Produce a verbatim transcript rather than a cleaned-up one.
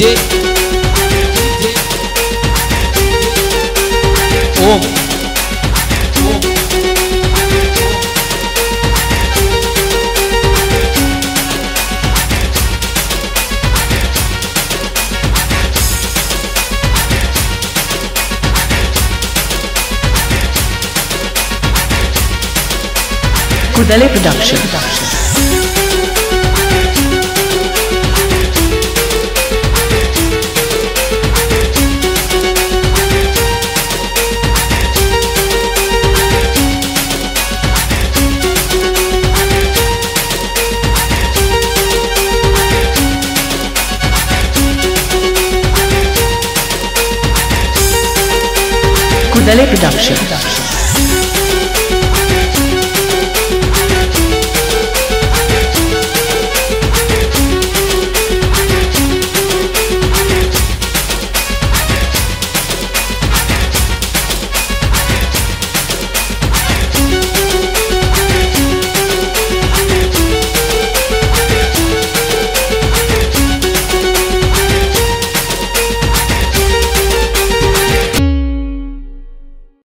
G G. Om. Om. Valley Production. Valley Production.